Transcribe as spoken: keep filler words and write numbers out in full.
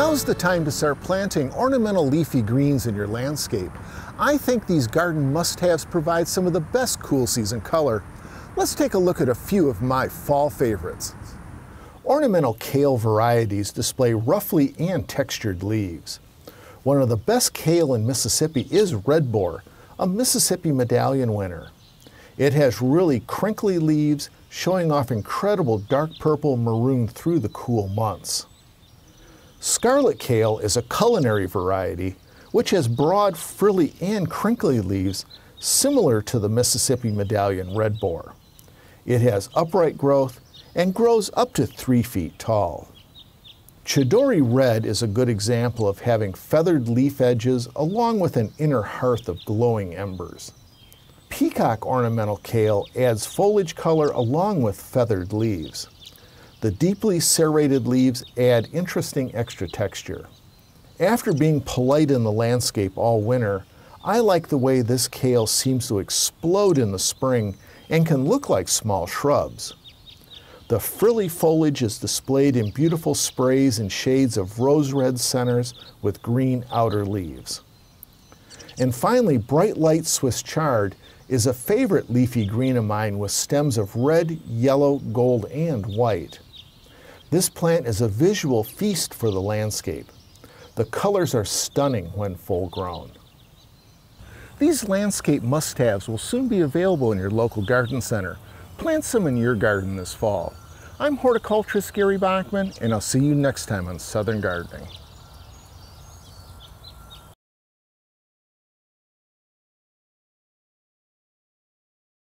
Now's the time to start planting ornamental leafy greens in your landscape. I think these garden must-haves provide some of the best cool season color. Let's take a look at a few of my fall favorites. Ornamental kale varieties display roughly and textured leaves. One of the best kale in Mississippi is Redbor, a Mississippi Medallion winner. It has really crinkly leaves, showing off incredible dark purple maroon through the cool months. Scarlet kale is a culinary variety, which has broad, frilly, and crinkly leaves similar to the Mississippi Medallion Redbor. It has upright growth and grows up to three feet tall. Chidori Red is a good example of having feathered leaf edges along with an inner hearth of glowing embers. Peacock ornamental kale adds foliage color along with feathered leaves. The deeply serrated leaves add interesting extra texture. After being polite in the landscape all winter, I like the way this kale seems to explode in the spring and can look like small shrubs. The frilly foliage is displayed in beautiful sprays and shades of rose red centers with green outer leaves. And finally, Bright Lights Swiss chard is a favorite leafy green of mine with stems of red, yellow, gold, and white. This plant is a visual feast for the landscape. The colors are stunning when full grown. These landscape must-haves will soon be available in your local garden center. Plant some in your garden this fall. I'm horticulturist Gary Bachman, and I'll see you next time on Southern Gardening.